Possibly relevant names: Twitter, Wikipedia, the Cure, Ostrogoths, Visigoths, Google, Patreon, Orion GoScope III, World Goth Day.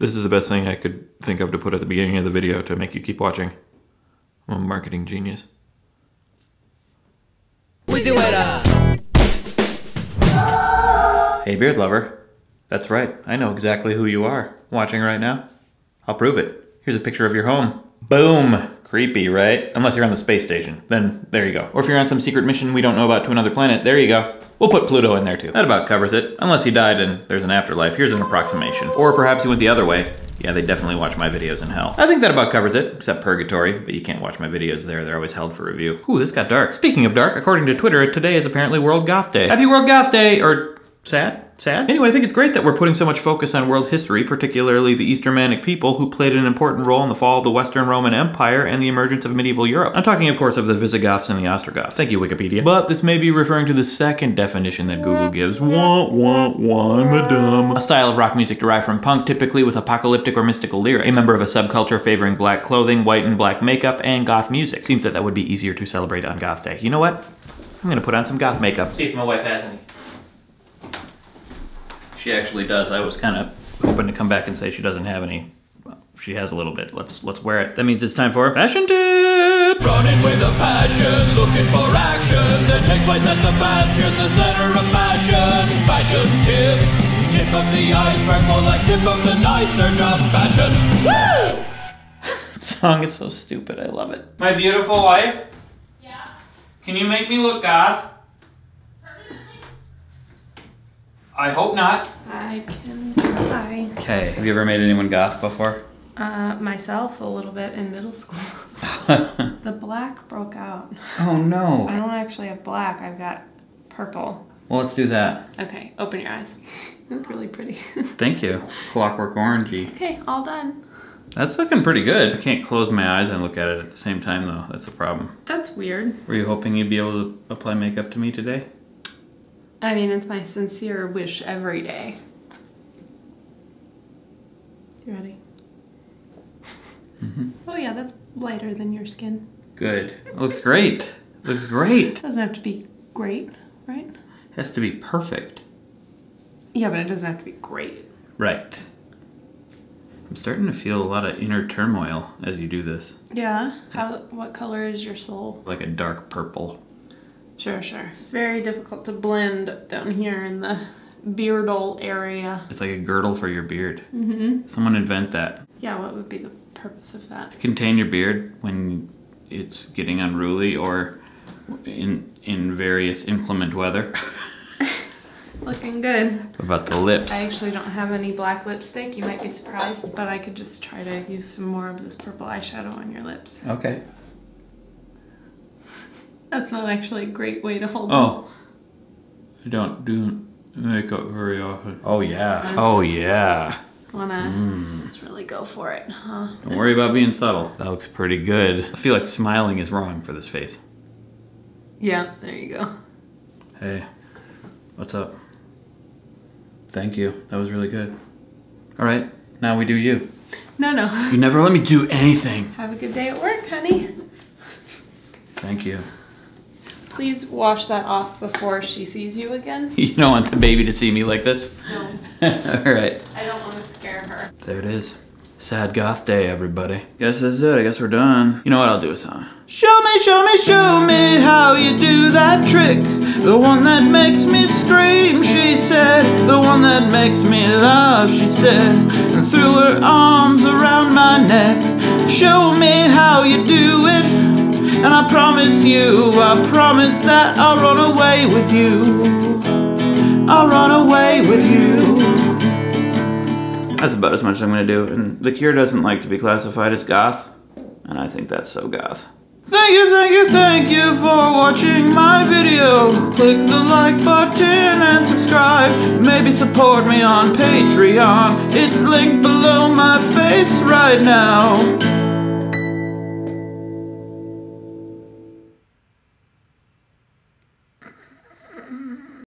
This is the best thing I could think of to put at the beginning of the video to make you keep watching. I'm a marketing genius. Hey, beard lover. That's right, I know exactly who you are watching right now. I'll prove it. Here's a picture of your home. Boom! Creepy, right? Unless you're on the space station, then there you go. Or if you're on some secret mission we don't know about to another planet, there you go. We'll put Pluto in there too. That about covers it. Unless he died and there's an afterlife, here's an approximation. Or perhaps he went the other way. Yeah, they definitely watch my videos in hell. I think that about covers it, except purgatory, but you can't watch my videos there, they're always held for review. Ooh, this got dark. Speaking of dark, according to Twitter, today is apparently World Goth Day. Happy World Goth Day, or sad? Sad? Anyway, I think it's great that we're putting so much focus on world history, particularly the East Germanic people who played an important role in the fall of the Western Roman Empire and the emergence of medieval Europe. I'm talking, of course, of the Visigoths and the Ostrogoths. Thank you, Wikipedia. But this may be referring to the second definition that Google gives. Wah, madame. A style of rock music derived from punk, typically with apocalyptic or mystical lyrics. A member of a subculture favoring black clothing, white and black makeup, and goth music. Seems that would be easier to celebrate on Goth Day. You know what? I'm gonna put on some goth makeup. See if my wife has any. She actually does. I was kind of hoping to come back and say she doesn't have any. Well, she has a little bit. Let's wear it. That means it's time for Fashion Tip! Running with a passion, looking for action that takes place at the bastion, the center of fashion. Fashion tips. Tip of the iceberg, more like tip of the nice surge of fashion. Woo! That song is so stupid. I love it. My beautiful wife? Yeah? Can you make me look goth? I hope not. I can try. Okay, have you ever made anyone goth before? Myself a little bit in middle school. The black broke out. Oh no. I don't actually have black, I've got purple. Well, let's do that. Okay, open your eyes. You look really pretty. Thank you. Clockwork orangey. Okay, all done. That's looking pretty good. I can't close my eyes and look at it at the same time though, that's the problem. That's weird. Were you hoping you'd be able to apply makeup to me today? I mean, it's my sincere wish every day. You ready? Mm-hmm. Oh yeah, that's lighter than your skin. Good. Looks great. Looks great. Doesn't have to be great, right? It has to be perfect. Yeah, but it doesn't have to be great. Right. I'm starting to feel a lot of inner turmoil as you do this. Yeah? How? What color is your soul? Like a dark purple. Sure, sure. It's very difficult to blend down here in the beardal area. It's like a girdle for your beard. Mm-hmm. Someone invent that. Yeah, what would be the purpose of that? Contain your beard when it's getting unruly or in various inclement weather. Looking good. What about the lips? I actually don't have any black lipstick. You might be surprised, but I could just try to use some more of this purple eyeshadow on your lips. Okay. That's not actually a great way to hold them. I don't do makeup very often. Oh yeah. Oh yeah. Wanna just really go for it, huh? Don't worry about being subtle. That looks pretty good. I feel like smiling is wrong for this face. Yeah, there you go. Hey, what's up? Thank you. That was really good. All right, now we do you. No, no. You never let me do anything. Have a good day at work, honey. Thank you. Please wash that off before she sees you again. You don't want the baby to see me like this? No. All right. I don't want to scare her. There it is. Sad goth day, everybody. Guess that's it. I guess we're done. You know what? I'll do a song. Show me, show me, show me how you do that trick. The one that makes me scream, she said. The one that makes me love, she said. And threw her arms around my neck. Show me how you do it. And I promise that I'll run away with you. I'll run away with you. That's about as much as I'm gonna do. And The Cure doesn't like to be classified as goth, and I think that's so goth. Thank you, thank you, thank you for watching my video. Click the like button and subscribe. Maybe support me on Patreon. It's linked below my face right now.